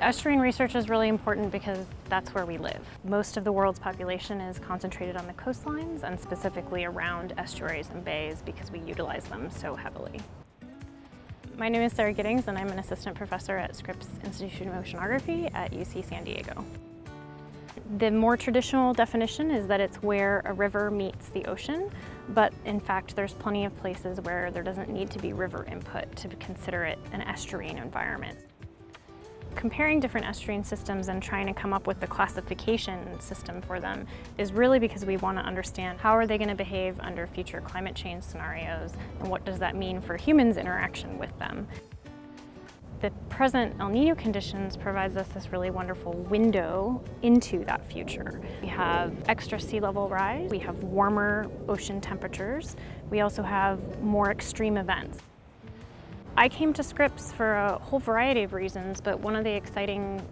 Estuarine research is really important because that's where we live. Most of the world's population is concentrated on the coastlines and specifically around estuaries and bays because we utilize them so heavily. My name is Sarah Giddings and I'm an assistant professor at Scripps Institution of Oceanography at UC San Diego. The more traditional definition is that it's where a river meets the ocean, but in fact there's plenty of places where there doesn't need to be river input to consider it an estuarine environment. Comparing different estuarine systems and trying to come up with the classification system for them is really because we want to understand how are they going to behave under future climate change scenarios and what does that mean for humans' interaction with them. The present El Niño conditions provides us this really wonderful window into that future. We have extra sea level rise, we have warmer ocean temperatures, we also have more extreme events. I came to Scripps for a whole variety of reasons, but one of the exciting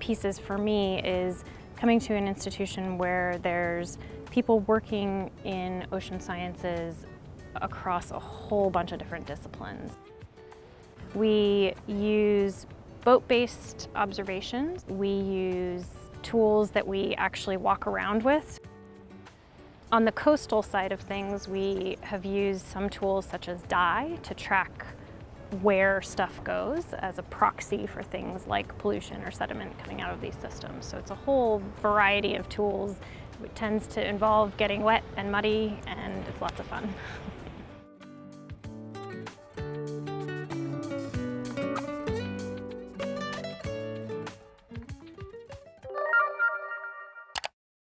pieces for me is coming to an institution where there's people working in ocean sciences across a whole bunch of different disciplines. We use boat-based observations. We use tools that we actually walk around with. On the coastal side of things, we have used some tools such as dye to track where stuff goes as a proxy for things like pollution or sediment coming out of these systems. So it's a whole variety of tools. It tends to involve getting wet and muddy, and it's lots of fun.